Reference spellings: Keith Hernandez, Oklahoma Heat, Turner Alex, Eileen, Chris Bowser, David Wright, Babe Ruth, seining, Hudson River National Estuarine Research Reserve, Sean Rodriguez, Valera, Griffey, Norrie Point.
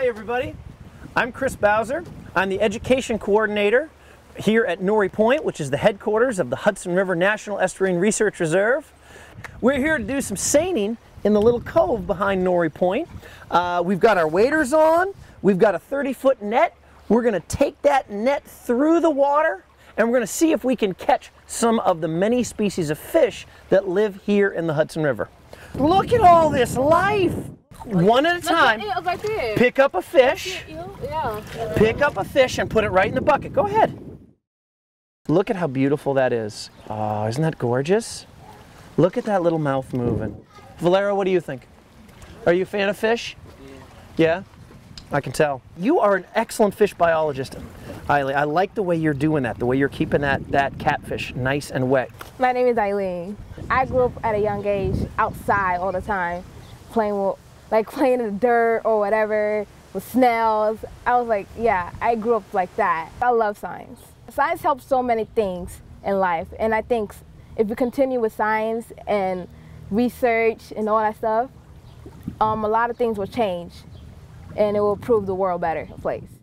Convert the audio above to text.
Hi everybody, I'm Chris Bowser. I'm the Education Coordinator here at Norrie Point, which is the headquarters of the Hudson River National Estuarine Research Reserve. We're here to do some seining in the little cove behind Norrie Point. We've got our waders on, we've got a 30-foot net. We're going to take that net through the water and we're going to see if we can catch some of the many species of fish that live here in the Hudson River. Look at all this life! One at a time, pick up a fish, and put it right in the bucket. Go ahead. Look at how beautiful that is. Oh, isn't that gorgeous? Look at that little mouth moving. Valera, what do you think? Are you a fan of fish? Yeah? I can tell. You are an excellent fish biologist, Eileen. I like the way you're doing that, the way you're keeping that catfish nice and wet. My name is Eileen. I grew up at a young age outside all the time, playing in the dirt or whatever, with snails. I was like, yeah, I grew up like that. I love science. Science helps so many things in life, and I think if we continue with science and research and all that stuff, a lot of things will change, and it will prove the world a better place.